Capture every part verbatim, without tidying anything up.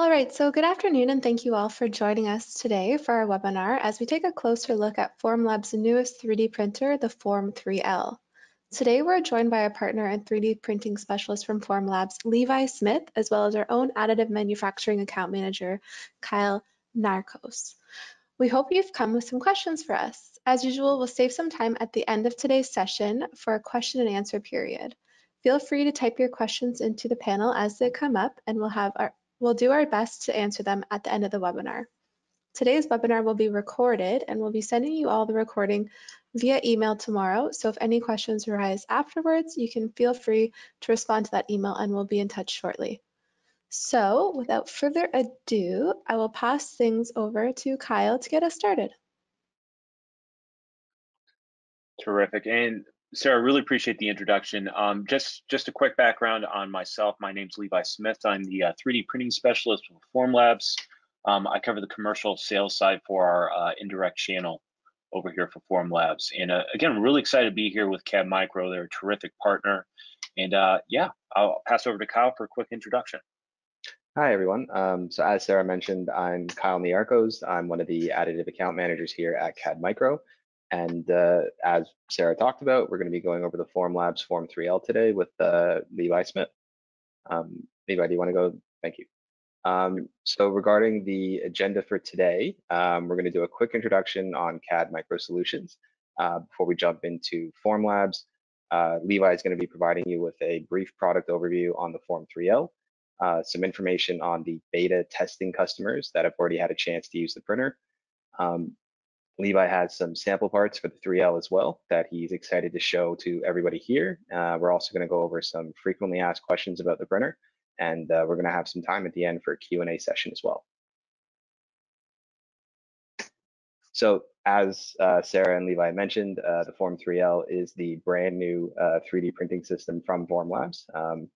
All right, so good afternoon, and thank you all for joining us today for our webinar as we take a closer look at Formlabs' newest three D printer, the Form three L. Today, we're joined by our partner and three D printing specialist from Formlabs, Levi Smith, as well as our own additive manufacturing account manager, Kyle Niarchos. We hope you've come with some questions for us. As usual, we'll save some time at the end of today's session for a question and answer period. Feel free to type your questions into the panel as they come up, and we'll have our We'll do our best to answer them at the end of the webinar. Today's webinar will be recorded, and we'll be sending you all the recording via email tomorrow. So if any questions arise afterwards, you can feel free to respond to that email, and we'll be in touch shortly. So without further ado, I will pass things over to Kyle to get us started. Terrific. And Sarah, I really appreciate the introduction. Um, just, just a quick background on myself. My name's Levi Smith. I'm the uh, three D printing specialist with Formlabs. Um, I cover the commercial sales side for our uh, indirect channel over here for Formlabs. And uh, again, I'm really excited to be here with C A D Micro. They're a terrific partner. And uh, yeah, I'll pass over to Kyle for a quick introduction. Hi, everyone. Um, so as Sarah mentioned, I'm Kyle Niarchos. I'm one of the additive account managers here at C A D Micro. And uh, as Sarah talked about, we're going to be going over the Formlabs Form three L today with uh, Levi Smith. Um, Levi, do you want to go? Thank you. Um, so regarding the agenda for today, um, we're going to do a quick introduction on C A D MicroSolutions uh, before we jump into Formlabs. Uh, Levi is going to be providing you with a brief product overview on the Form three L, uh, some information on the beta testing customers that have already had a chance to use the printer. Um, Levi has some sample parts for the three L as well that he's excited to show to everybody here. Uh, we're also going to go over some frequently asked questions about the printer, and uh, we're going to have some time at the end for a Q and A session as well. So as uh, Sarah and Levi mentioned, uh, the Form three L is the brand new uh, three D printing system from Formlabs. Um,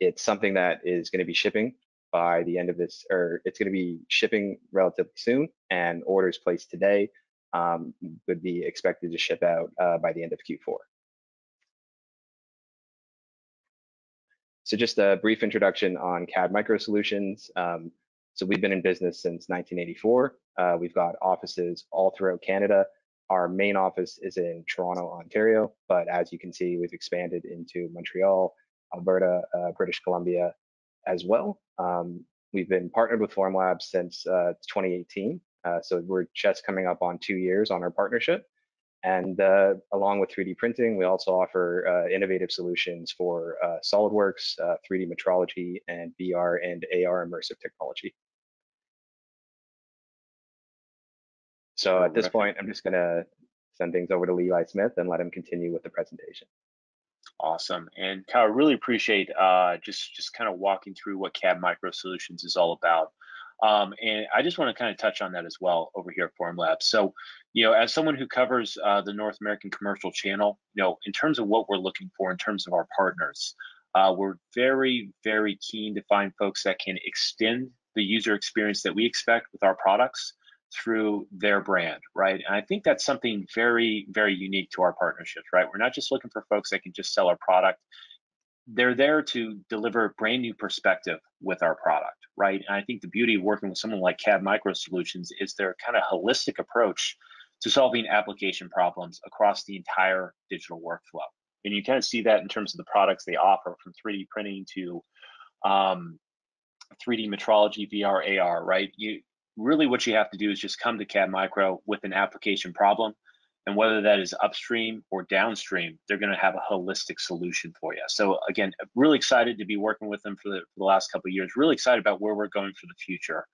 it's something that is going to be shipping by the end of this, or it's going to be shipping relatively soon, and orders placed today Um, would be expected to ship out uh, by the end of Q four. So just a brief introduction on C A D MicroSolutions. Um, so we've been in business since nineteen eighty-four. Uh, we've got offices all throughout Canada. Our main office is in Toronto, Ontario, but as you can see, we've expanded into Montreal, Alberta, uh, British Columbia as well. Um, we've been partnered with Formlabs since uh, twenty eighteen. Uh, so we're just coming up on two years on our partnership. And uh, along with three D printing, we also offer uh, innovative solutions for uh, SolidWorks, uh, three D metrology, and V R and A R immersive technology. So at this point, I'm just going to send things over to Levi Smith and let him continue with the presentation. Awesome. And Kyle, I really appreciate uh, just, just kind of walking through what C A D MicroSolutions is all about. Um, and I just want to kind of touch on that as well over here at Formlabs. So, you know, as someone who covers uh, the North American commercial channel, you know, in terms of what we're looking for in terms of our partners, uh, we're very, very keen to find folks that can extend the user experience that we expect with our products through their brand, right? And I think that's something very, very unique to our partnerships, right? We're not just looking for folks that can just sell our product. They're there to deliver a brand new perspective with our product, right? And I think the beauty of working with someone like C A D MicroSolutions is their kind of holistic approach to solving application problems across the entire digital workflow. And you kind of see that in terms of the products they offer, from three D printing to um, three D metrology, V R, A R, right? You really, what you have to do is just come to C A D Micro with an application problem, and whether that is upstream or downstream, they're going to have a holistic solution for you. So again, really excited to be working with them for the, for the last couple of years. Really excited about where we're going for the future.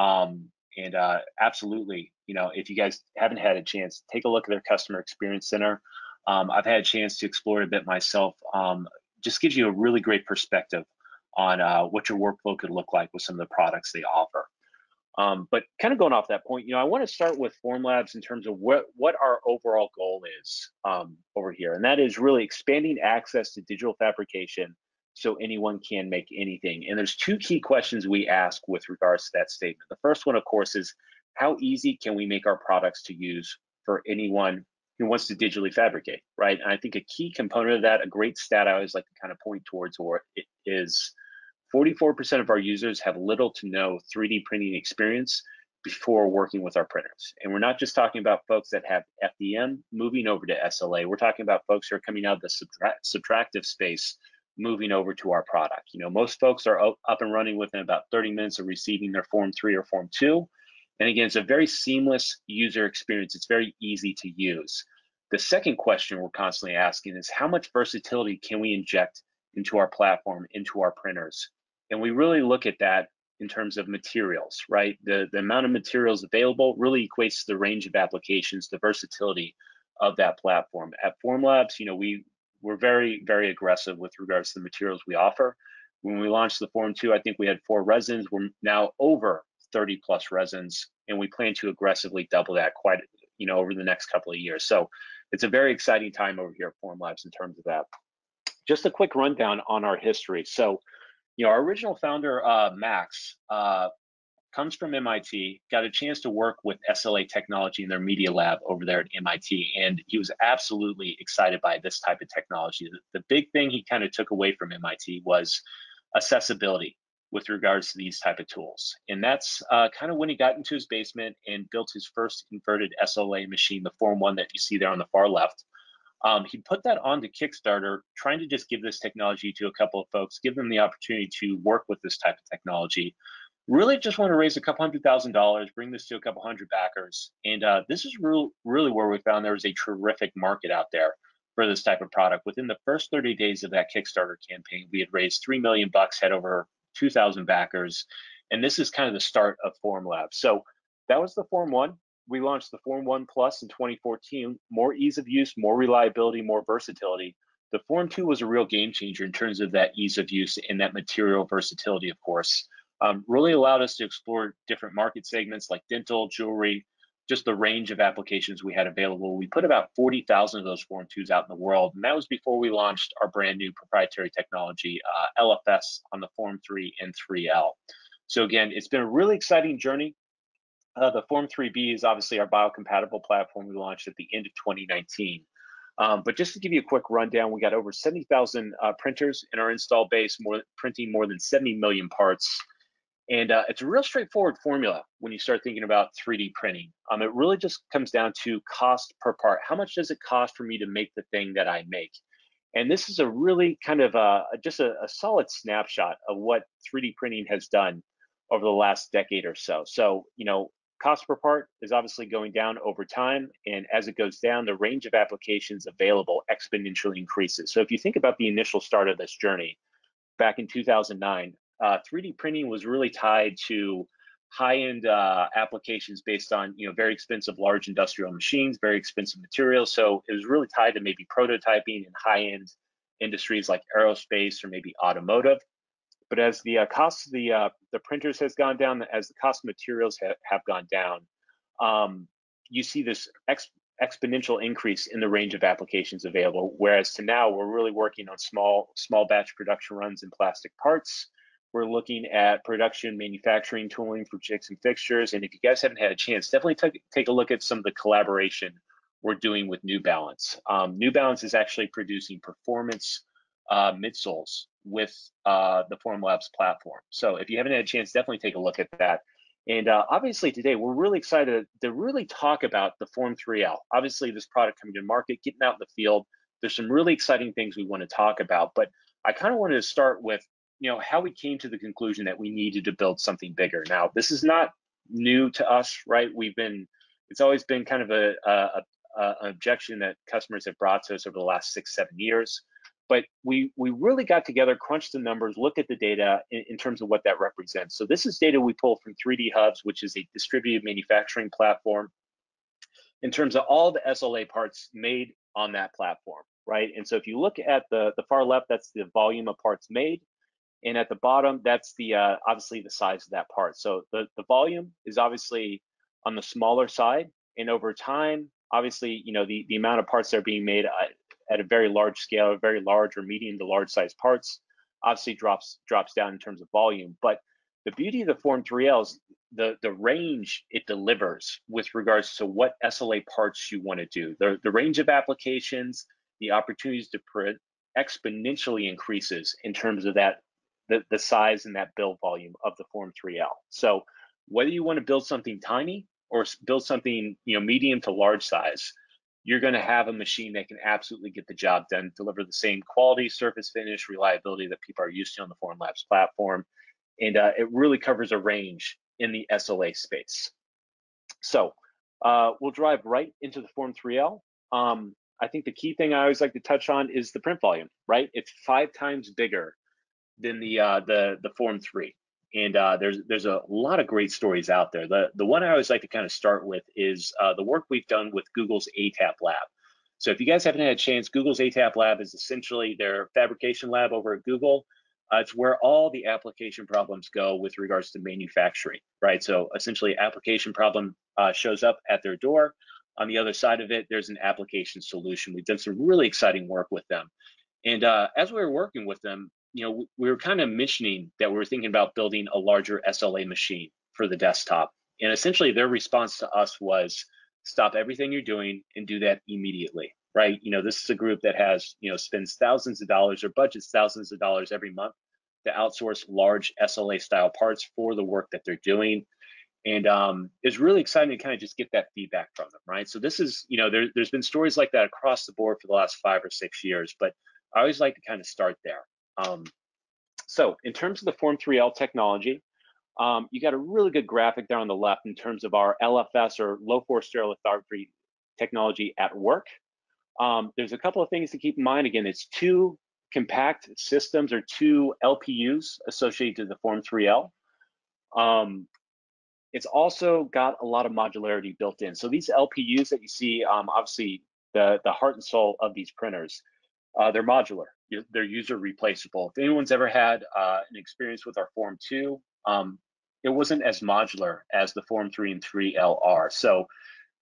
Um, and uh, absolutely, you know, if you guys haven't had a chance, take a look at their customer experience center. Um, I've had a chance to explore it a bit myself. Um, just gives you a really great perspective on uh, what your workflow could look like with some of the products they offer. Um, but kind of going off that point, you know, I want to start with Formlabs in terms of what, what our overall goal is um, over here. And that is really expanding access to digital fabrication so anyone can make anything. And there's two key questions we ask with regards to that statement. The first one, of course, is how easy can we make our products to use for anyone who wants to digitally fabricate, right? And I think a key component of that, a great stat I always like to kind of point towards, or it is forty-four percent of our users have little to no three D printing experience before working with our printers. And we're not just talking about folks that have F D M moving over to S L A. We're talking about folks who are coming out of the subtract, subtractive space, moving over to our product. You know, most folks are up and running within about thirty minutes of receiving their Form three or Form two. And again, it's a very seamless user experience. It's very easy to use. The second question we're constantly asking is how much versatility can we inject into our platform, into our printers? And we really look at that in terms of materials, right? The, the amount of materials available really equates to the range of applications, the versatility of that platform. At Formlabs, you know, we were very, very aggressive with regards to the materials we offer. When we launched the Form two, I think we had four resins. We're now over thirty plus resins, and we plan to aggressively double that quite, you know, over the next couple of years. So it's a very exciting time over here at Formlabs in terms of that. Just a quick rundown on our history. So, you know, our original founder, uh, Max, uh, comes from M I T, got a chance to work with S L A technology in their media lab over there at M I T, and he was absolutely excited by this type of technology. The big thing he kind of took away from M I T was accessibility with regards to these type of tools. And that's uh, kind of when he got into his basement and built his first inverted S L A machine, the Form one that you see there on the far left. Um, he put that onto Kickstarter, trying to just give this technology to a couple of folks, give them the opportunity to work with this type of technology. Really just want to raise a couple hundred thousand dollars, bring this to a couple hundred backers. And uh, this is real, really where we found there was a terrific market out there for this type of product. Within the first thirty days of that Kickstarter campaign, we had raised three million bucks, had over two thousand backers. And this is kind of the start of Formlabs. So that was the Form one. We launched the Form one Plus in twenty fourteen, more ease of use, more reliability, more versatility. The Form two was a real game changer in terms of that ease of use and that material versatility, of course. Um, really allowed us to explore different market segments like dental, jewelry, just the range of applications we had available. We put about forty thousand of those Form twos out in the world, and that was before we launched our brand new proprietary technology, uh, L F S on the Form three and three L. So again, it's been a really exciting journey. Uh, the Form three B is obviously our biocompatible platform we launched at the end of twenty nineteen. Um, but just to give you a quick rundown, we got over seventy thousand uh, printers in our install base, more, printing more than seventy million parts. And uh, it's a real straightforward formula when you start thinking about three D printing. Um, it really just comes down to cost per part. How much does it cost for me to make the thing that I make? And this is a really kind of a, just a, a solid snapshot of what three D printing has done over the last decade or so. So, you know, cost per part is obviously going down over time, and as it goes down, the range of applications available exponentially increases. So if you think about the initial start of this journey, back in two thousand nine, uh, three D printing was really tied to high-end uh, applications based on, you know, very expensive large industrial machines, very expensive materials. So it was really tied to maybe prototyping in high-end industries like aerospace or maybe automotive. But as the uh, cost of the, uh, the printers has gone down, as the cost of materials ha have gone down, um, you see this ex exponential increase in the range of applications available. Whereas to now, we're really working on small, small batch production runs in plastic parts. We're looking at production manufacturing tooling for jigs and fixtures. And if you guys haven't had a chance, definitely take a look at some of the collaboration we're doing with New Balance. Um, New Balance is actually producing performance uh, midsoles with uh, the Formlabs platform. So if you haven't had a chance, definitely take a look at that. And uh, obviously today, we're really excited to really talk about the Form three L. Obviously this product coming to market, getting out in the field, there's some really exciting things we wanna talk about, but I kind of wanted to start with, you know, how we came to the conclusion that we needed to build something bigger. Now, this is not new to us, right? We've been, it's always been kind of a, a, a objection that customers have brought to us over the last six, seven years. But we, we really got together, crunched the numbers, looked at the data in, in terms of what that represents. So this is data we pull from three D Hubs, which is a distributed manufacturing platform, in terms of all the S L A parts made on that platform, right? And so if you look at the, the far left, that's the volume of parts made. And at the bottom, that's the uh, obviously the size of that part. So the, the volume is obviously on the smaller side. And over time, obviously, you know, the, the amount of parts that are being made, I, at a very large scale, very large or medium to large size parts, obviously drops drops down in terms of volume. But the beauty of the Form three L is the, the range it delivers with regards to what S L A parts you want to do. The, the range of applications, the opportunities to print exponentially increases in terms of that, the, the size and that build volume of the Form three L. So whether you want to build something tiny or build something, you know, medium to large size, you're going to have a machine that can absolutely get the job done, deliver the same quality, surface finish, reliability that people are used to on the Formlabs platform. And uh, it really covers a range in the S L A space. So uh, we'll drive right into the Form three L. Um, I think the key thing I always like to touch on is the print volume, right? It's five times bigger than the uh, the, the Form three. And uh, there's there's a lot of great stories out there. The, the one I always like to kind of start with is uh, the work we've done with Google's A TAP Lab. So if you guys haven't had a chance, Google's A TAP Lab is essentially their fabrication lab over at Google. Uh, it's where all the application problems go with regards to manufacturing, right? So essentially application problem uh, shows up at their door. On the other side of it, there's an application solution. We've done some really exciting work with them. And uh, as we were working with them, you know, we were kind of mentioning that we were thinking about building a larger S L A machine for the desktop. And essentially their response to us was stop everything you're doing and do that immediately, right? You know, this is a group that has, you know, spends thousands of dollars or budgets thousands of dollars every month to outsource large S L A style parts for the work that they're doing. And um, it's really exciting to kind of just get that feedback from them, right? So this is, you know, there, there's been stories like that across the board for the last five or six years, but I always like to kind of start there. Um, so in terms of the Form three L technology, um, you got a really good graphic there on the left in terms of our L F S or low force stereolithography technology at work. Um, there's a couple of things to keep in mind. Again, it's two compact systems or two L P Us associated to the Form three L. Um, it's also got a lot of modularity built in. So these L P Us that you see, um, obviously the, the heart and soul of these printers, uh, they're modular. They're user replaceable. If anyone's ever had uh, an experience with our Form two, um, it wasn't as modular as the Form three and three L are. So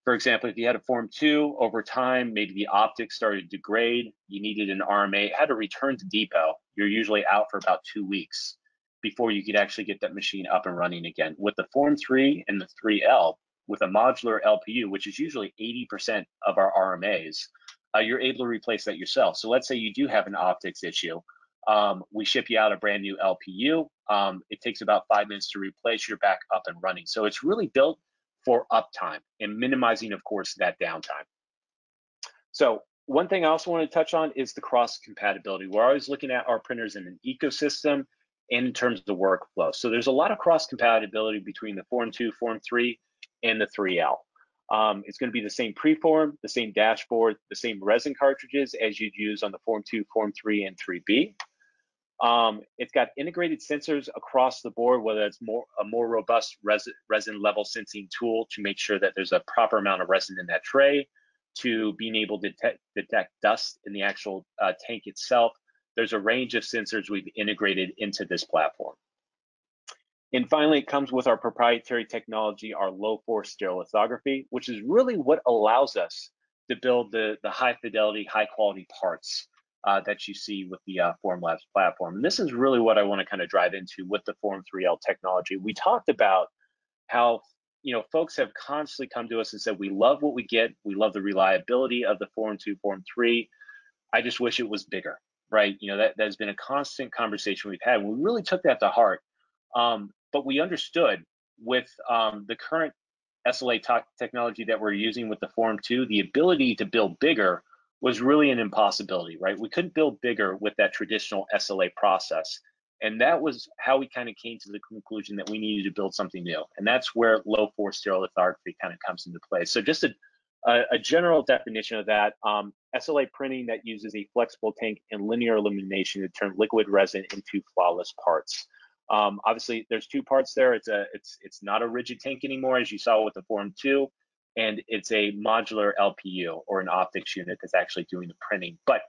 for example, if you had a Form two, over time, maybe the optics started to degrade, you needed an R M A, had to return to depot, you're usually out for about two weeks before you could actually get that machine up and running again. With the Form three and the three L, with a modular L P U, which is usually eighty percent of our R M As, Uh, you're able to replace that yourself. So let's say you do have an optics issue. Um, we ship you out a brand new L P U. Um, it takes about five minutes to replace. You're back up and running. So it's really built for uptime and minimizing, of course, that downtime. So one thing I also want to touch on is the cross compatibility. We're always looking at our printers in an ecosystem and in terms of the workflow. So there's a lot of cross compatibility between the Form two, Form three, and the three L. Um, it's going to be the same preform, the same dashboard, the same resin cartridges as you'd use on the Form two, Form three, and three B. Um, it's got integrated sensors across the board, whether it's more a more robust resin, resin level sensing tool to make sure that there's a proper amount of resin in that tray, to being able to detect, detect dust in the actual uh, tank itself. There's a range of sensors we've integrated into this platform. And finally, it comes with our proprietary technology, our low force stereolithography, which is really what allows us to build the, the high fidelity, high quality parts uh, that you see with the uh, Formlabs platform. And this is really what I want to kind of drive into with the Form three L technology. We talked about how, you know, folks have constantly come to us and said, we love what we get. We love the reliability of the Form two, Form three. I just wish it was bigger, right? You know, that, that has been a constant conversation we've had. We really took that to heart. Um, But we understood with um, the current S L A technology that we're using with the Form two, the ability to build bigger was really an impossibility, right? We couldn't build bigger with that traditional S L A process. And that was how we kind of came to the conclusion that we needed to build something new. And that's where low force stereolithography kind of comes into play. So just a, a, a general definition of that, um, S L A printing that uses a flexible tank and linear elimination to turn liquid resin into flawless parts. Um, obviously, there's two parts there. It's a, it's, it's not a rigid tank anymore, as you saw with the Form two, and it's a modular L P U or an optics unit that's actually doing the printing. But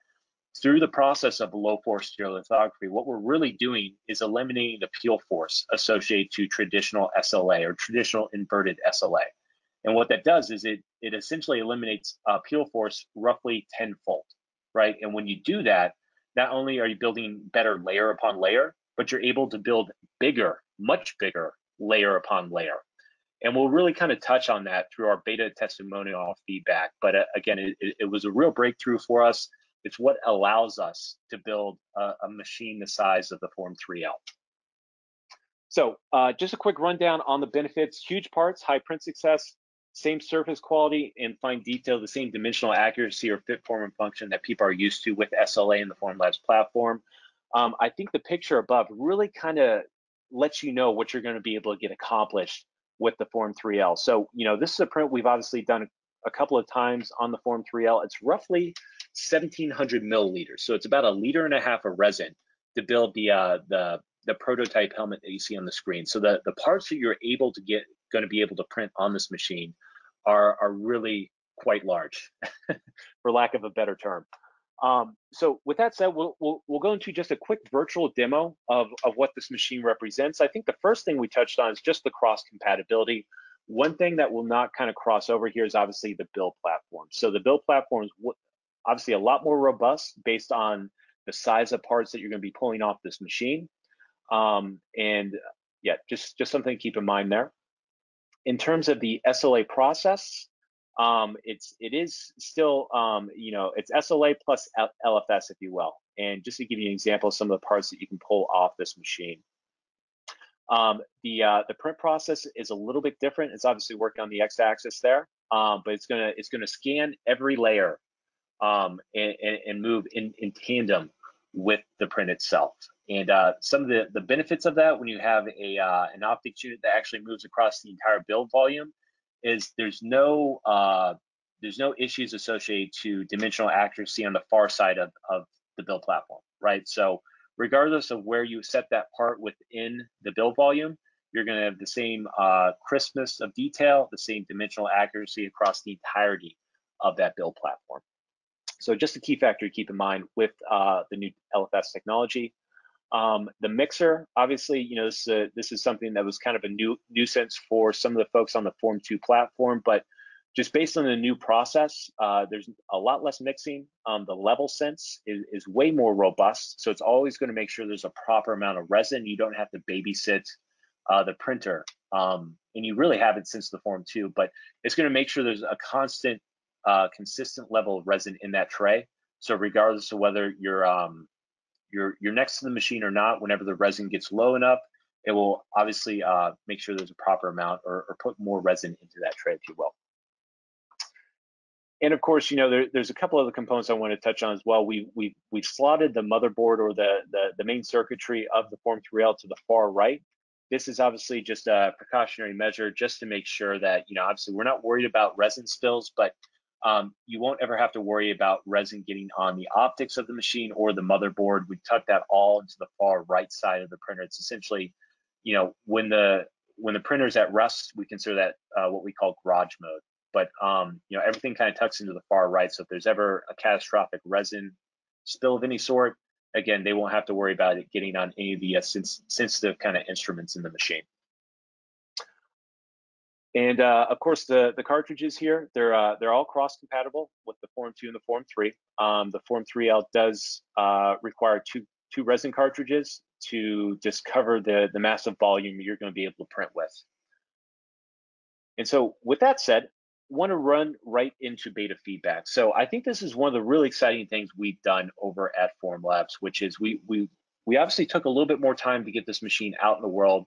through the process of low force stereolithography, what we're really doing is eliminating the peel force associated to traditional S L A or traditional inverted S L A. And what that does is it, it essentially eliminates uh, peel force roughly tenfold, right? And when you do that, not only are you building better layer upon layer, but you're able to build bigger, much bigger layer upon layer. And we'll really kind of touch on that through our beta testimonial feedback. But uh, again, it, it was a real breakthrough for us. It's what allows us to build a, a machine the size of the Form three L. So uh, just a quick rundown on the benefits: huge parts, high print success, same surface quality and fine detail, the same dimensional accuracy or fit, form, and function that people are used to with S L A and the Formlabs platform. Um, I think the picture above really kind of lets you know what you're going to be able to get accomplished with the Form three L. So, you know, this is a print we've obviously done a couple of times on the Form three L. It's roughly seventeen hundred milliliters. So it's about a liter and a half of resin to build the, uh, the, the prototype helmet that you see on the screen. So the, the parts that you're able to get, going to be able to print on this machine are, are really quite large, for lack of a better term. Um, so with that said, we'll, we'll, we'll go into just a quick virtual demo of, of what this machine represents. I think the first thing we touched on is just the cross compatibility. One thing that will not kind of cross over here is obviously the build platform. So the build platform is obviously a lot more robust based on the size of parts that you're going to be pulling off this machine. Um, and yeah, just, just something to keep in mind there. In terms of the S L A process, um, it's it is still um, you know, it's S L A plus L F S, if you will. And just to give you an example of some of the parts that you can pull off this machine, um, the uh, the print process is a little bit different. It's obviously working on the x-axis there, um, but it's gonna it's gonna scan every layer um, and, and move in, in tandem with the print itself. And uh, some of the, the benefits of that, when you have a uh, an optics unit that actually moves across the entire build volume, is there's no uh, there's no issues associated to dimensional accuracy on the far side of, of the build platform, right? So regardless of where you set that part within the build volume, you're going to have the same uh, crispness of detail, the same dimensional accuracy across the entirety of that build platform. So just a key factor to keep in mind with uh, the new L F S technology. Um, the mixer, obviously, you know, this, uh, this is something that was kind of a new nuisance for some of the folks on the Form two platform, but just based on the new process, uh, there's a lot less mixing. Um, the level sense is, is way more robust, so it's always going to make sure there's a proper amount of resin. You don't have to babysit uh, the printer, um, and you really haven't since the Form two, but it's going to make sure there's a constant, uh, consistent level of resin in that tray. So regardless of whether you're um, You're, you're next to the machine or not, whenever the resin gets low enough, it will obviously uh, make sure there's a proper amount, or, or put more resin into that tray, if you will. And of course, you know, there, there's a couple other components I want to touch on as well. We, we, we've slotted the motherboard, or the, the, the main circuitry of the Form three L, to the far right. This is obviously just a precautionary measure, just to make sure that, you know, obviously we're not worried about resin spills, but Um, you won't ever have to worry about resin getting on the optics of the machine or the motherboard. We tuck that all into the far right side of the printer. It's essentially, you know, when the when the printer's at rest, we consider that uh, what we call garage mode. But um, you know, everything kind of tucks into the far right. So if there's ever a catastrophic resin spill of any sort, again, they won't have to worry about it getting on any of the uh, sens sensitive kind of instruments in the machine. And uh, of course, the, the cartridges here, they're uh, they're all cross-compatible with the Form two and the Form three. Um, the Form three L does uh, require two two resin cartridges to just cover the, the massive volume you're going to be able to print with. And so with that said, want to run right into beta feedback. So I think this is one of the really exciting things we've done over at Formlabs, which is we we we obviously took a little bit more time to get this machine out in the world.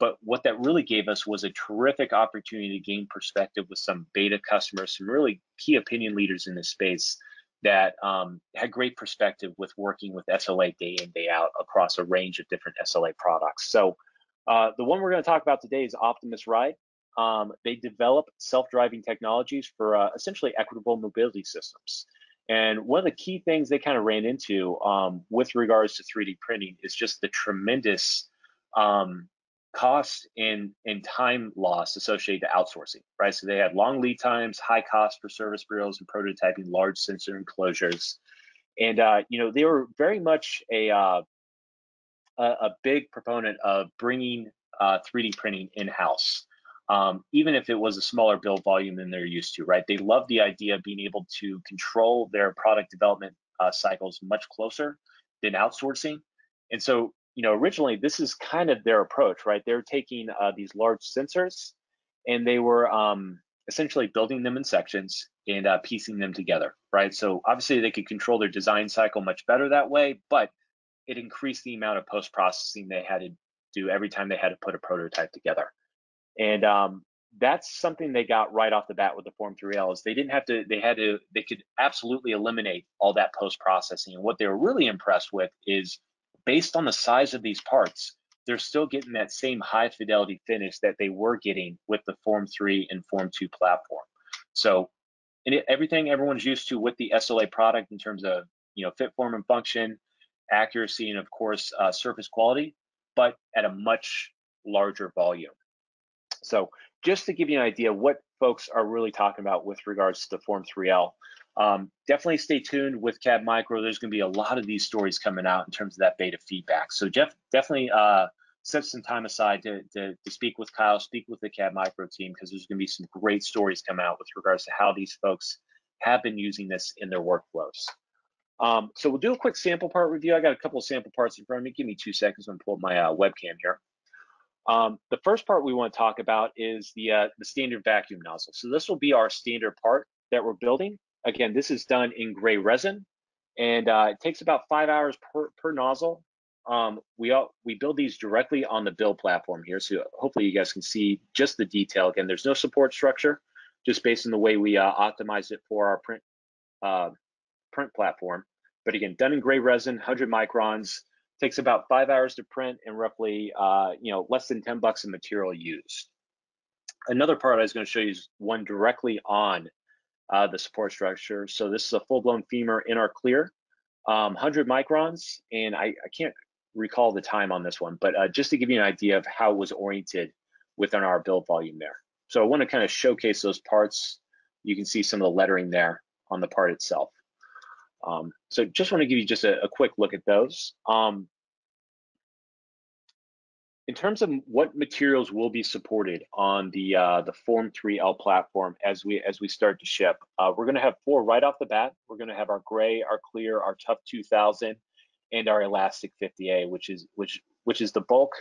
But what that really gave us was a terrific opportunity to gain perspective with some beta customers, some really key opinion leaders in this space that um, had great perspective with working with S L A day in, day out across a range of different S L A products. So uh, the one we're going to talk about today is Optimus Ride. Um, they develop self-driving technologies for uh, essentially equitable mobility systems. And one of the key things they kind of ran into um, with regards to three D printing is just the tremendous um, cost and, and time loss associated to outsourcing, right? So they had long lead times, high cost for service bureaus and prototyping large sensor enclosures. And, uh, you know, they were very much a, uh, a, a big proponent of bringing uh, three D printing in-house, um, even if it was a smaller build volume than they're used to, right? They love the idea of being able to control their product development uh, cycles much closer than outsourcing. And so, you know, originally this is kind of their approach, right? They're taking uh, these large sensors, and they were um, essentially building them in sections and uh, piecing them together, right? So obviously they could control their design cycle much better that way, but it increased the amount of post-processing they had to do every time they had to put a prototype together. And um, that's something they got right off the bat with the Form three L is they didn't have to, they had to, they could absolutely eliminate all that post-processing. And what they were really impressed with is based on the size of these parts, they're still getting that same high fidelity finish that they were getting with the Form three and Form two platform. So and it, everything everyone's used to with the S L A product in terms of, you know, fit, form, and function, accuracy, and of course, uh, surface quality, but at a much larger volume. So just to give you an idea what folks are really talking about with regards to the Form three L, um, definitely stay tuned with C A D Micro. There's going to be a lot of these stories coming out in terms of that beta feedback. So Jeff, definitely uh, set some time aside to, to, to speak with Kyle, speak with the C A D Micro team, because there's going to be some great stories come out with regards to how these folks have been using this in their workflows. Um, so we'll do a quick sample part review. I got a couple of sample parts in front of me. Give me two seconds and pull up my uh, webcam here. Um, the first part we want to talk about is the, uh, the standard vacuum nozzle. So this will be our standard part that we're building. Again, this is done in gray resin, and uh, it takes about five hours per, per nozzle. Um, we, all, we build these directly on the build platform here, so hopefully you guys can see just the detail. Again, there's no support structure, just based on the way we uh, optimize it for our print, uh, print platform. But again, done in gray resin, one hundred microns. Takes about five hours to print and roughly, uh, you know, less than ten bucks of material used. Another part I was going to show you is one directly on uh, the support structure. So this is a full-blown femur in our clear, um, one hundred microns, and I, I can't recall the time on this one, but uh, just to give you an idea of how it was oriented within our build volume there. So I want to kind of showcase those parts. You can see some of the lettering there on the part itself. Um, so just want to give you just a, a quick look at those. Um, in terms of what materials will be supported on the uh, the Form three L platform as we as we start to ship, uh, we're going to have four right off the bat. We're going to have our gray, our clear, our Tough two thousand, and our Elastic fifty A, which is which which is the bulk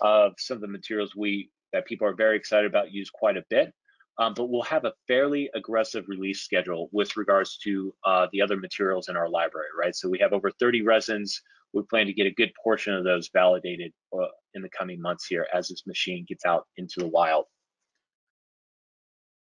of some of the materials we that people are very excited about, use quite a bit. Um, but we'll have a fairly aggressive release schedule with regards to uh, the other materials in our library, right? So we have over thirty resins. We plan to get a good portion of those validated uh, in the coming months here as this machine gets out into the wild.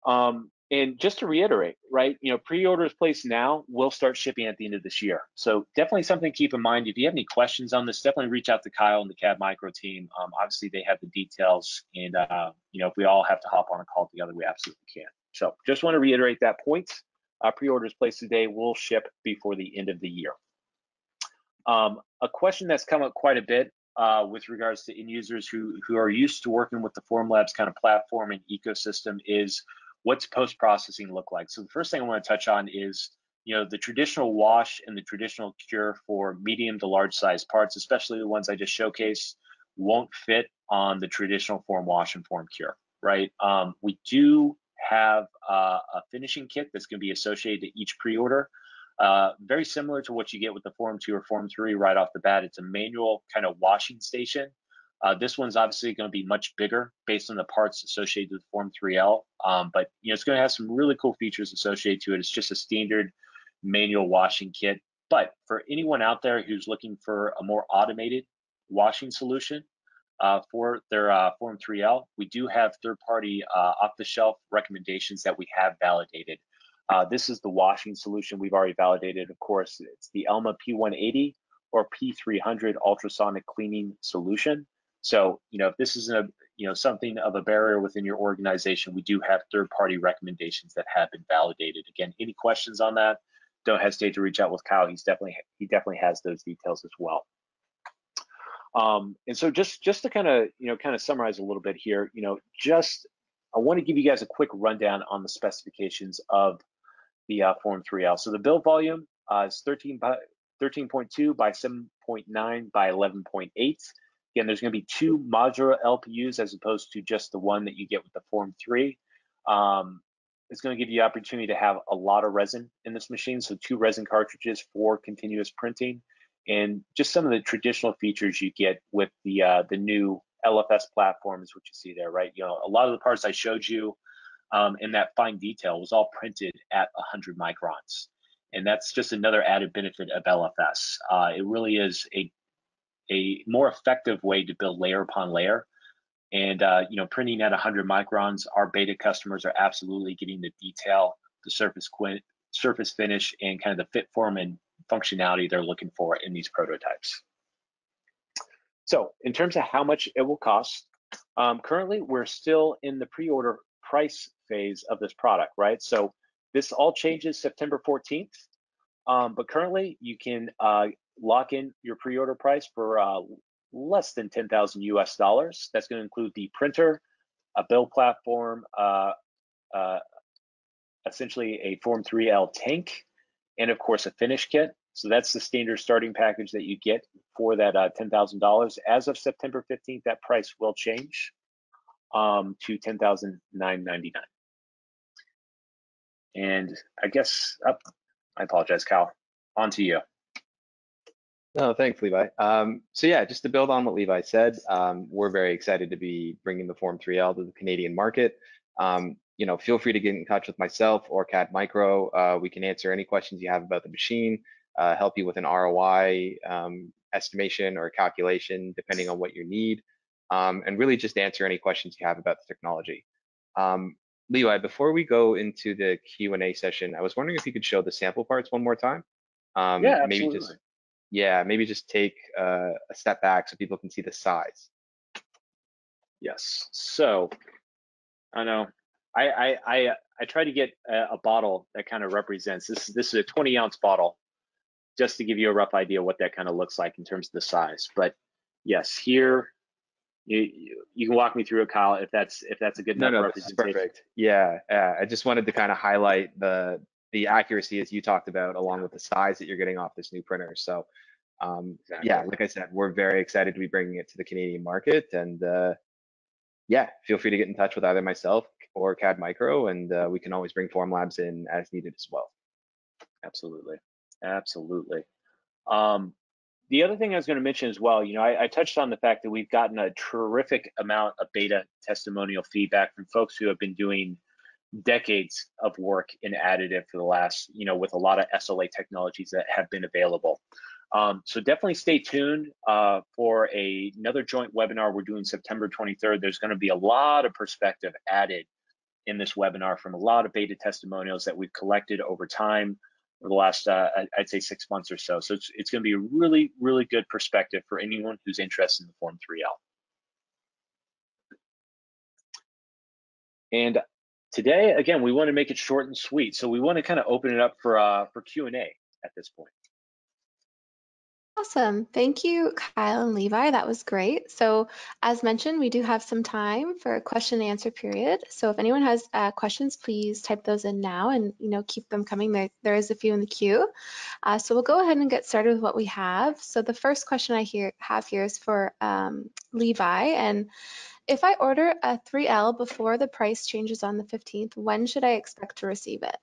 Um, and just to reiterate, right, you know, pre-orders placed now will start shipping at the end of this year. So definitely something to keep in mind. If you have any questions on this, definitely reach out to Kyle and the C A D Micro team. Um, obviously, they have the details. And, uh, you know, if we all have to hop on a call together, we absolutely can. So just want to reiterate that point. Uh, pre-orders placed today will ship before the end of the year. Um, a question that's come up quite a bit uh, with regards to end users who, who are used to working with the Formlabs kind of platform and ecosystem is, what's post-processing look like? So the first thing I want to touch on is, you know, the traditional wash and the traditional cure for medium to large size parts, especially the ones I just showcased, won't fit on the traditional Form Wash and Form Cure, right? Um, we do have uh, a finishing kit that's going to be associated to each pre-order, uh, very similar to what you get with the Form two or Form three right off the bat. It's a manual kind of washing station. Uh, this one's obviously going to be much bigger based on the parts associated with Form three L, um, but you know it's going to have some really cool features associated to it. It's just a standard manual washing kit. But for anyone out there who's looking for a more automated washing solution uh, for their uh, Form three L, we do have third-party uh, off-the-shelf recommendations that we have validated. Uh, this is the washing solution we've already validated. Of course, it's the Elma P one eighty or P three hundred ultrasonic cleaning solution. So, you know, if this is a, you know, something of a barrier within your organization, we do have third-party recommendations that have been validated. Again, any questions on that, don't hesitate to reach out with Kyle. He's definitely, he definitely has those details as well. Um, and so just, just to kind of, you know, kind of summarize a little bit here, you know, just, I want to give you guys a quick rundown on the specifications of the uh, Form three L. So the build volume uh, is thirteen by, thirteen point two by seven point nine by eleven point eight. Again, there's going to be two modular L P Us as opposed to just the one that you get with the Form three. Um, it's going to give you the opportunity to have a lot of resin in this machine, so two resin cartridges for continuous printing, and just some of the traditional features you get with the uh, the new L F S platforms, which you see there, right? You know, a lot of the parts I showed you um, in that fine detail was all printed at one hundred microns. And that's just another added benefit of L F S. Uh, it really is a, a more effective way to build layer upon layer. And uh, you know, printing at one hundred microns, our beta customers are absolutely getting the detail, the surface quint, surface finish, and kind of the fit, form, and functionality they're looking for in these prototypes. So in terms of how much it will cost, um, currently we're still in the pre-order price phase of this product, right? So this all changes September fourteenth, um, but currently you can uh, lock in your pre-order price for uh, less than ten thousand U S dollars. That's going to include the printer, a bill platform, uh, uh, essentially a Form three L tank, and of course a finish kit. So that's the standard starting package that you get for that uh, ten thousand dollars. As of September fifteenth, that price will change um, to ten thousand nine hundred ninety-nine dollars. And I guess, oh, I apologize, Kyle, on to you. No, thanks, Levi. Um, so yeah, just to build on what Levi said, um, we're very excited to be bringing the Form three L to the Canadian market. Um, you know, feel free to get in touch with myself or C A D Micro. Uh, we can answer any questions you have about the machine. Uh, help you with an R O I um, estimation or calculation, depending on what you need, um, and really just answer any questions you have about the technology. Um, Levi, before we go into the Q and A session, I was wondering if you could show the sample parts one more time. Um, yeah, maybe absolutely. Just, yeah, maybe just take uh, a step back so people can see the size. Yes, so I know. I, I, I, I try to get a, a bottle that kind of represents, this, this is a twenty ounce bottle, just to give you a rough idea what that kind of looks like in terms of the size. But yes, here you you can walk me through it, Kyle, if that's if that's a good enough no, no, representation. Perfect. Yeah, yeah. I just wanted to kind of highlight the the accuracy as you talked about, along with the size that you're getting off this new printer. So um, exactly. Yeah, like I said, we're very excited to be bringing it to the Canadian market, and uh, yeah, feel free to get in touch with either myself or C A D Micro, and uh, we can always bring Formlabs in as needed as well. Absolutely. Absolutely. Um, the other thing I was going to mention as well, you know, I, I touched on the fact that we've gotten a terrific amount of beta testimonial feedback from folks who have been doing decades of work in additive for the last, you know, with a lot of S L A technologies that have been available. Um, so definitely stay tuned uh, for a, another joint webinar we're doing September twenty-third. There's going to be a lot of perspective added in this webinar from a lot of beta testimonials that we've collected over time. For the last, uh, I'd say six months or so. So it's, it's going to be a really, really good perspective for anyone who's interested in the Form three L. And today, again, we want to make it short and sweet. So we want to kind of open it up for uh, for Q and A at this point. Awesome. Thank you, Kyle and Levi. That was great. So as mentioned, we do have some time for a question and answer period. So if anyone has uh, questions, please type those in now and, you know, keep them coming. There, there is a few in the queue. Uh, so we'll go ahead and get started with what we have. So the first question I hear, have here is for um, Levi. And if I order a three L before the price changes on the fifteenth, when should I expect to receive it?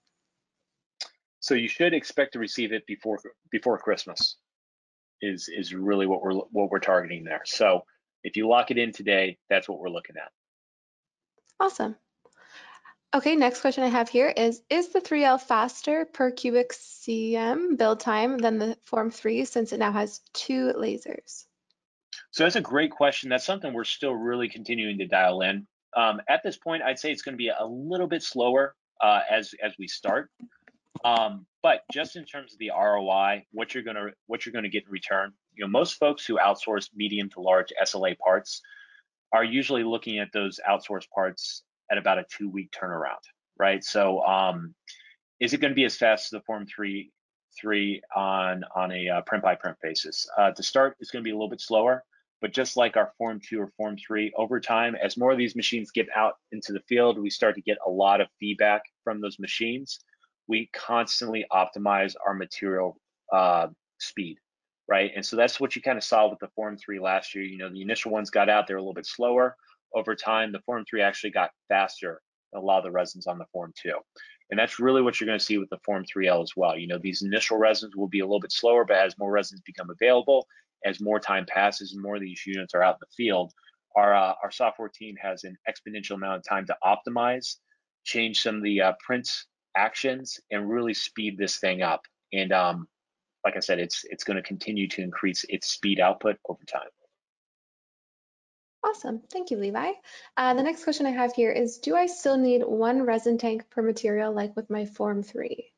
So you should expect to receive it before before Christmas. Is is really what we're what we're targeting there. So if you lock it in today, that's what we're looking at. Awesome. Okay, next question I have here is, is the three L faster per cubic centimeter build time than the Form three since it now has two lasers? So that's a great question. That's something we're still really continuing to dial in. Um, at this point, I'd say it's going to be a little bit slower uh, as as we start. Um, but just in terms of the R O I, what you're gonna what you're gonna get in return, you know, most folks who outsource medium to large S L A parts are usually looking at those outsourced parts at about a two-week turnaround, right? So, um, is it going to be as fast as the Form three on on a uh, print by print basis? Uh, to start, it's going to be a little bit slower, but just like our Form two or Form three, over time, as more of these machines get out into the field, we start to get a lot of feedback from those machines. We constantly optimize our material uh, speed, right? And so that's what you kind of saw with the Form three last year. You know, the initial ones got out, they're a little bit slower. Over time, the Form three actually got faster than a lot of the resins on the Form two. And that's really what you're gonna see with the Form three L as well. You know, these initial resins will be a little bit slower, but as more resins become available, as more time passes and more of these units are out in the field, our, uh, our software team has an exponential amount of time to optimize, change some of the uh, prints actions and really speed this thing up. And um, like I said, it's it's going to continue to increase its speed output over time. Awesome, thank you, Levi. Uh, the next question I have here is, do I still need one resin tank per material like with my Form three?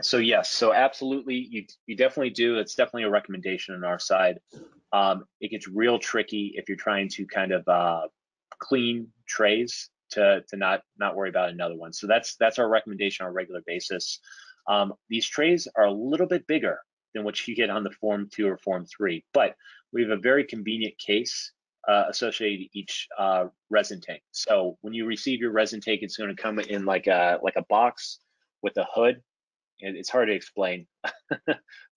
So yes, so absolutely, you, you definitely do. It's definitely a recommendation on our side. Um, it gets real tricky if you're trying to kind of uh, clean trays to, to not, not worry about another one. So that's, that's our recommendation on a regular basis. Um, these trays are a little bit bigger than what you get on the Form two or Form three, but we have a very convenient case uh, associated to each uh, resin tank. So when you receive your resin tank, it's going to come in like a, like a box with a hood. It's hard to explain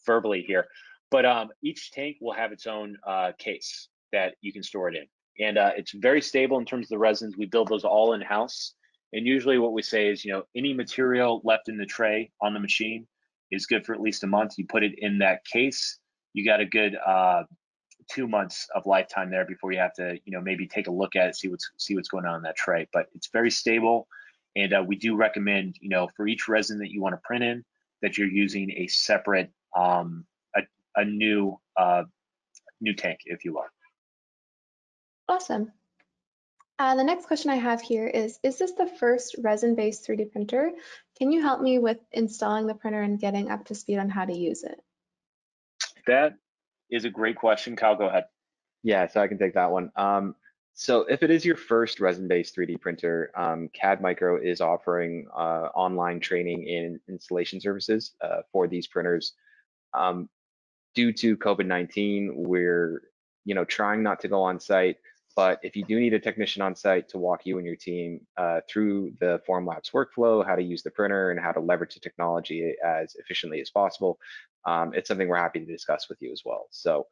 verbally here, but um, each tank will have its own uh, case that you can store it in. And uh, it's very stable in terms of the resins. We build those all in-house. And usually what we say is, you know, any material left in the tray on the machine is good for at least a month. You put it in that case, you got a good uh, two months of lifetime there before you have to, you know, maybe take a look at it, see what's, see what's going on in that tray. But it's very stable. And uh, we do recommend, you know, for each resin that you want to print in, that you're using a separate, um, a, a new, uh, new tank, if you are. Awesome. Uh, the next question I have here is, is this the first resin-based three D printer? Can you help me with installing the printer and getting up to speed on how to use it? That is a great question. Kyle, go ahead. Yeah, so I can take that one. Um, so if it is your first resin-based three D printer, um, C A D Micro is offering uh, online training and installation services uh, for these printers. Um, due to COVID nineteen, we're you know, trying not to go on site. But if you do need a technician on site to walk you and your team uh, through the Formlabs workflow, how to use the printer and how to leverage the technology as efficiently as possible, um, it's something we're happy to discuss with you as well. So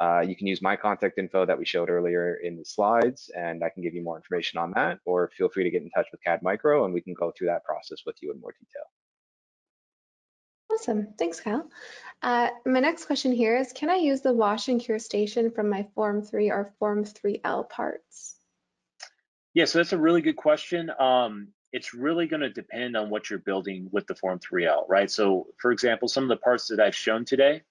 uh, you can use my contact info that we showed earlier in the slides, and I can give you more information on that, or feel free to get in touch with C A D Micro and we can go through that process with you in more detail. Awesome, thanks, Kyle. Uh, my next question here is, can I use the wash and cure station from my Form three or Form three L parts? Yeah, so that's a really good question. Um, it's really gonna depend on what you're building with the Form three L, right? So for example, some of the parts that I've shown today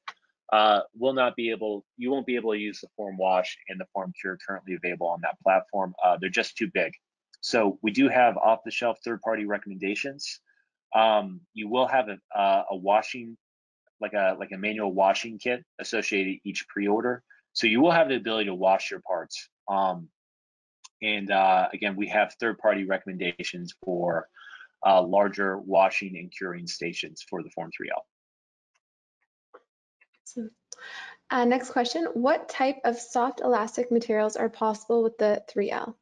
uh, will not be able, you won't be able to use the Form Wash and the Form Cure currently available on that platform. Uh, they're just too big. So we do have off-the-shelf third-party recommendations. Um, you will have a, uh, a washing, like a like a manual washing kit associated each pre-order. So you will have the ability to wash your parts. Um, and uh, again, we have third-party recommendations for uh, larger washing and curing stations for the Form three L. Awesome. Uh, next question, what type of soft elastic materials are possible with the three L?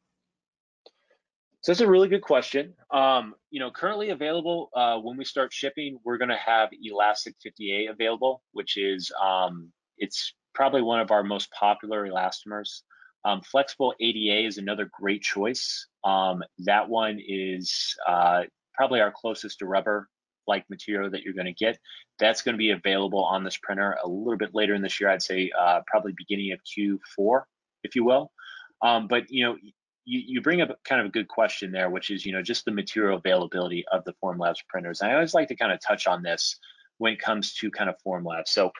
So that's a really good question. Um, you know, currently available uh, when we start shipping, we're going to have Elastic fifty A available, which is um, it's probably one of our most popular elastomers. Um, Flexible A D A is another great choice. Um, that one is uh, probably our closest to rubber-like material that you're going to get. That's going to be available on this printer a little bit later in this year. I'd say uh, probably beginning of Q four, if you will. Um, but you know. You, you bring up kind of a good question there, which is, you know, just the material availability of the Formlabs printers. And I always like to kind of touch on this when it comes to kind of Formlabs. So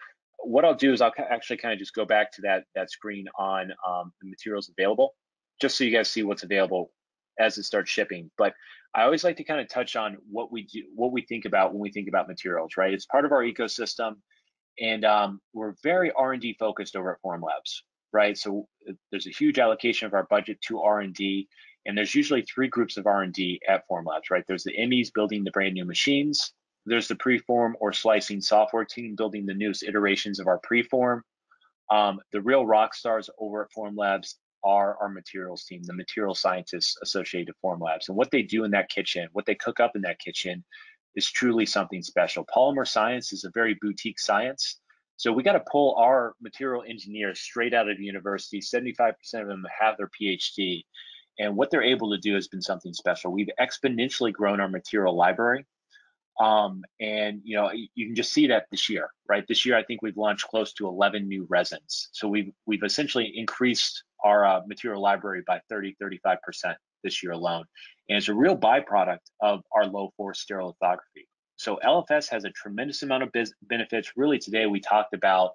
what I'll do is I'll actually kind of just go back to that, that screen on um, the materials available, just so you guys see what's available as it starts shipping. But I always like to kind of touch on what we do, what we think about when we think about materials, right? It's part of our ecosystem, and um, we're very R and D focused over at Formlabs. Right, so there's a huge allocation of our budget to R and D, and there's usually three groups of R and D at Formlabs, right? There's the M Es building the brand new machines, there's the PreForm or slicing software team building the newest iterations of our PreForm. Um, the real rock stars over at Formlabs are our materials team, the material scientists associated to Formlabs. And what they do in that kitchen, what they cook up in that kitchen is truly something special. Polymer science is a very boutique science. So we got to pull our material engineers straight out of the university. seventy-five percent of them have their P H D, and what they're able to do has been something special. We've exponentially grown our material library, um, and you know you can just see that this year, right? This year, I think we've launched close to eleven new resins. So we've we've essentially increased our uh, material library by thirty, thirty-five percent this year alone. And it's a real byproduct of our low force stereolithography. So L F S has a tremendous amount of benefits. Really today we talked about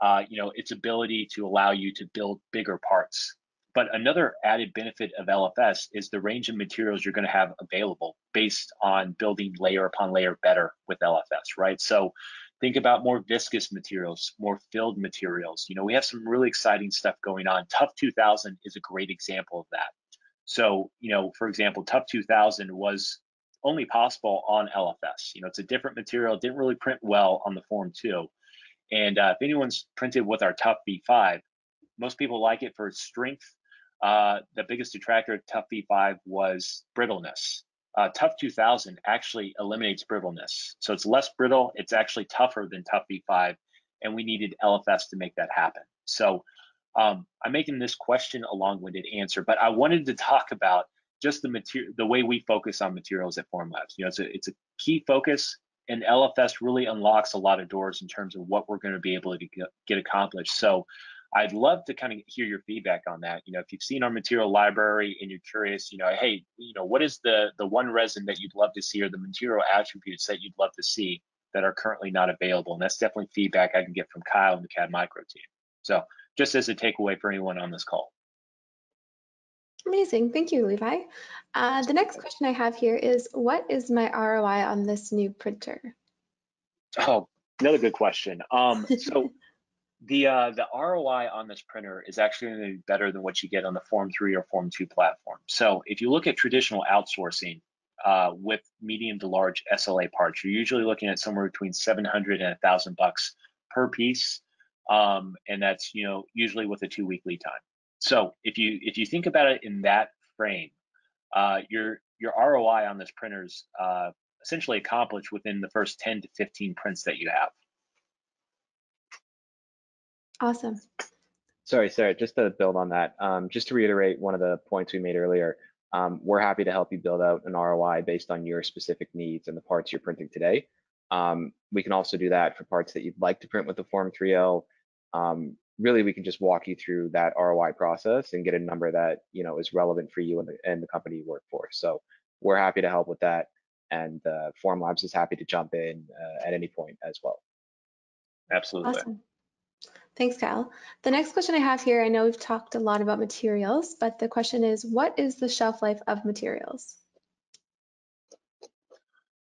uh, you know, its ability to allow you to build bigger parts. But another added benefit of L F S is the range of materials you're going to have available based on building layer upon layer better with L F S, right? So think about more viscous materials, more filled materials. You know, we have some really exciting stuff going on. Tough two thousand is a great example of that. So, you know, for example, Tough two thousand was only possible on L F S. You know, it's a different material. It didn't really print well on the Form two. And uh, if anyone's printed with our Tough V five, most people like it for its strength. Uh, the biggest detractor of Tough V five was brittleness. Uh, Tough two thousand actually eliminates brittleness. So it's less brittle, it's actually tougher than Tough V five, and we needed L F S to make that happen. So um, I'm making this question a long-winded answer, but I wanted to talk about just the material, the way we focus on materials at Formlabs. You know, it's a, it's a key focus, and L F S really unlocks a lot of doors in terms of what we're gonna be able to get, get accomplished. So I'd love to kind of hear your feedback on that. You know, if you've seen our material library and you're curious, you know, hey, you know, what is the the one resin that you'd love to see, or the material attributes that you'd love to see that are currently not available? And that's definitely feedback I can get from Kyle and the C A D Micro team. So just as a takeaway for anyone on this call. Amazing, thank you, Levi. Uh, the next question I have here is, what is my R O I on this new printer? Oh, another good question. Um, so. The, uh, the R O I on this printer is actually going to be better than what you get on the Form three or Form two platform. So if you look at traditional outsourcing uh, with medium to large S L A parts, you're usually looking at somewhere between seven hundred and one thousand bucks per piece. Um, and that's, you know, usually with a two week lead time. So if you, if you think about it in that frame, uh, your, your R O I on this printer's uh, essentially accomplished within the first ten to fifteen prints that you have. Awesome. Sorry, Sarah, just to build on that, um, just to reiterate one of the points we made earlier, um, we're happy to help you build out an R O I based on your specific needs and the parts you're printing today. Um, we can also do that for parts that you'd like to print with the Form three L. Um, really, we can just walk you through that R O I process and get a number that, you know, is relevant for you and the, and the company you work for. So we're happy to help with that, and uh, Formlabs is happy to jump in uh, at any point as well. Absolutely. Awesome. Thanks, Kyle. The next question I have here, I know we've talked a lot about materials, but the question is, what is the shelf life of materials?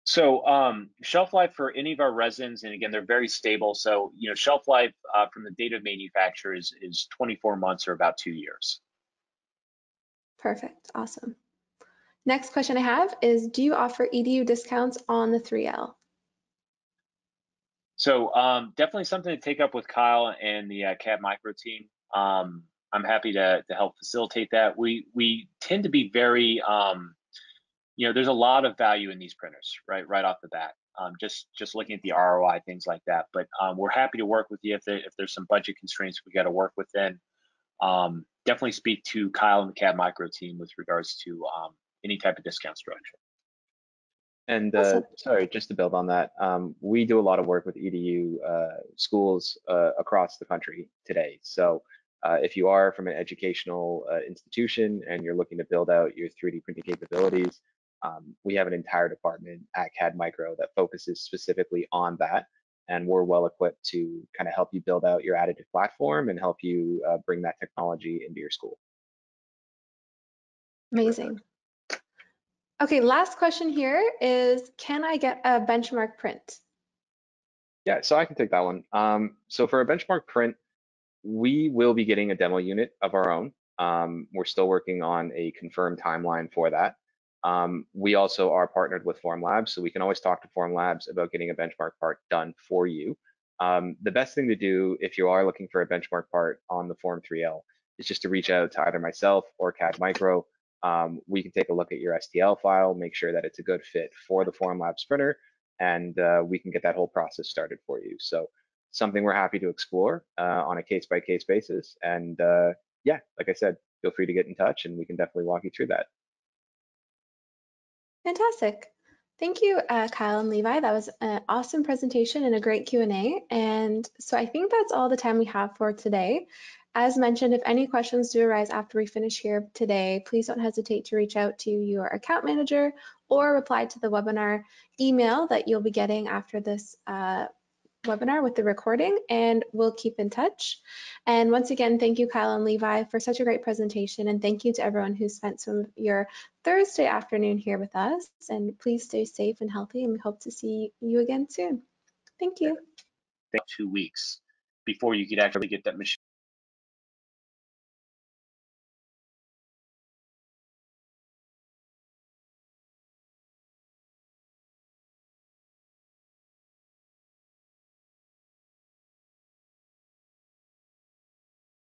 So um, shelf life for any of our resins, and again, they're very stable. So, you know, shelf life uh, from the date of manufacture is, is twenty-four months, or about two years. Perfect, awesome. Next question I have is, do you offer E D U discounts on the three L? So um, definitely something to take up with Kyle and the uh, C A D Micro team. Um, I'm happy to, to help facilitate that. We we tend to be very, um, you know, there's a lot of value in these printers, right? Right off the bat, um, just just looking at the R O I, things like that. But um, we're happy to work with you if, there, if there's some budget constraints we got to work within. Um, definitely speak to Kyle and the C A D Micro team with regards to um, any type of discount structure. And uh, sorry, just to build on that, um, we do a lot of work with E D U uh, schools uh, across the country today. So uh, if you are from an educational uh, institution and you're looking to build out your three D printing capabilities, um, we have an entire department at C A D Micro that focuses specifically on that. And we're well equipped to kind of help you build out your additive platform and help you uh, bring that technology into your school. Amazing. Okay, last question here is, can I get a benchmark print? Yeah, so I can take that one. Um, so for a benchmark print, we will be getting a demo unit of our own. Um, we're still working on a confirmed timeline for that. Um, we also are partnered with Formlabs, so we can always talk to Formlabs about getting a benchmark part done for you. Um, the best thing to do if you are looking for a benchmark part on the Form three L is just to reach out to either myself or C A D Micro. Um, we can take a look at your S T L file, make sure that it's a good fit for the Formlabs printer, and uh, we can get that whole process started for you. So something we're happy to explore uh, on a case-by-case basis. And uh, yeah, like I said, feel free to get in touch and we can definitely walk you through that. Fantastic. Thank you, uh, Kyle and Levi. That was an awesome presentation and a great Q and A. And so I think that's all the time we have for today. As mentioned, if any questions do arise after we finish here today, please don't hesitate to reach out to your account manager or reply to the webinar email that you'll be getting after this uh, webinar with the recording, and we'll keep in touch. And once again, thank you, Kyle and Levi, for such a great presentation, and thank you to everyone who spent some of your Thursday afternoon here with us. And please stay safe and healthy, and we hope to see you again soon. Thank you. Two weeks before you could actually get that machine.